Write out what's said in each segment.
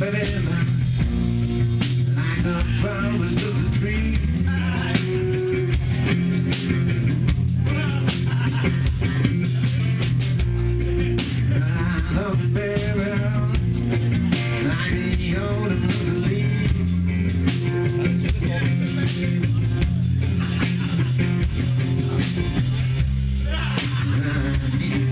and baby, like a flower to the tree. I love you, baby, like the autumn of the leaves. I need you,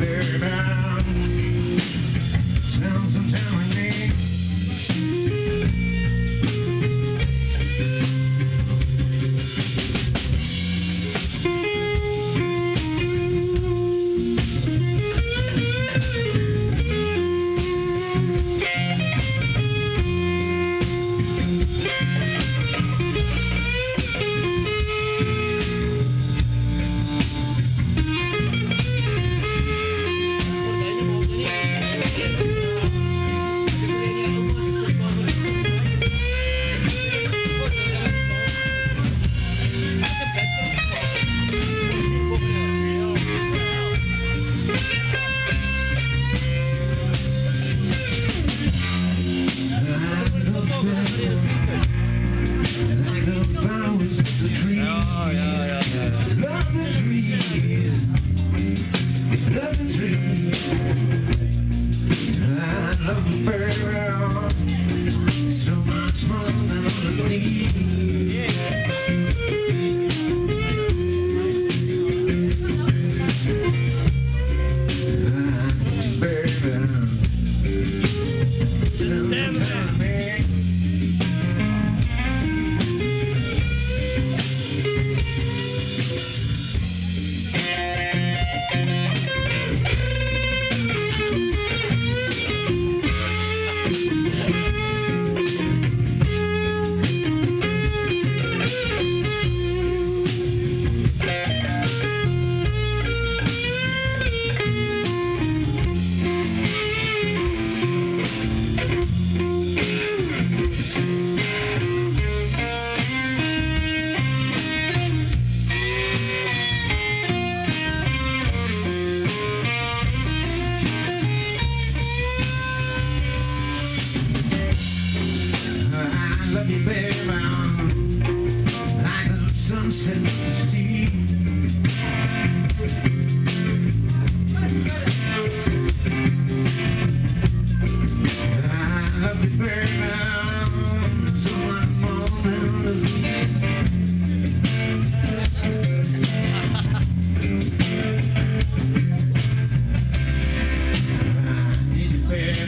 baby.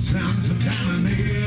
Sounds of time I made.